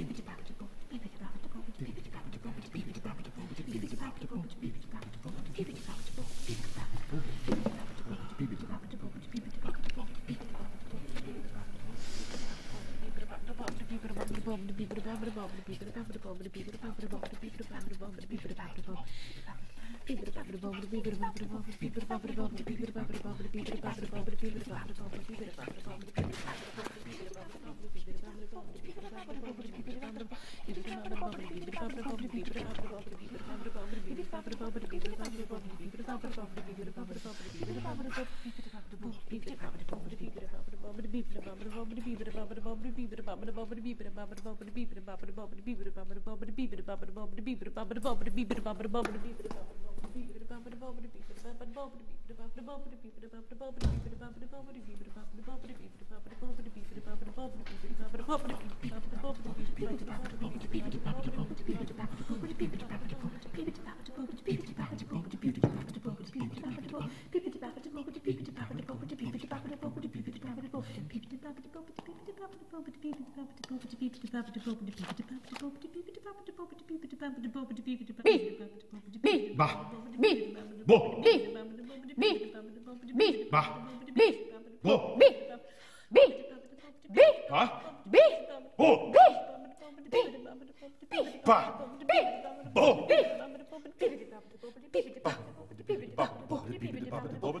Bobble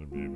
the